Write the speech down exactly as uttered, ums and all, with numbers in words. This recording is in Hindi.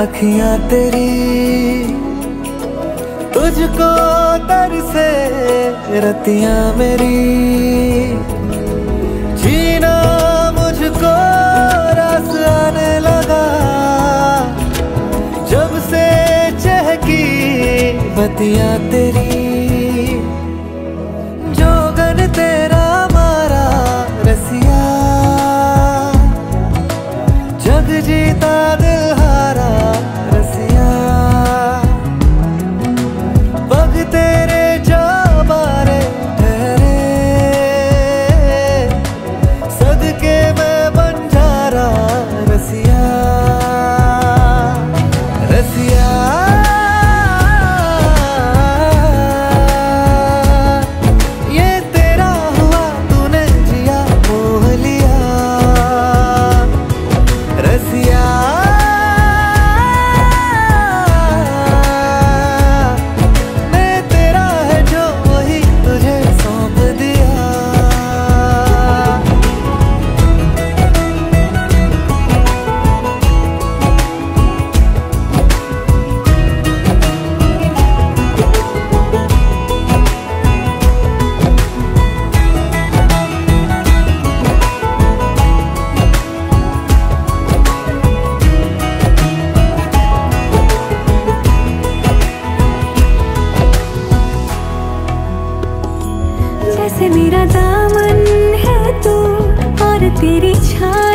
अखियां तेरी तुझको तरसे रतियां मेरी, जीना मुझको रस आने लगा जब से चहकी बतियां तेरी। जीता दिल हारा रसिया बग तेरे जा बारे ठहरे सदके मैं बन जा रहा रसिया रसिया ये तेरा हुआ तूने जिया मोह लिया रसिया मैं तेरा है जो वही तुझे सौंप दिया। जैसे मेरा दामन है तू और तेरी छान